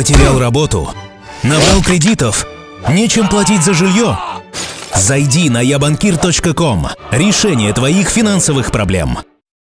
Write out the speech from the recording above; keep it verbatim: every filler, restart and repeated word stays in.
Потерял работу? Набрал кредитов? Нечем платить за жилье? Зайди на я банкир точка ком. Решение твоих финансовых проблем.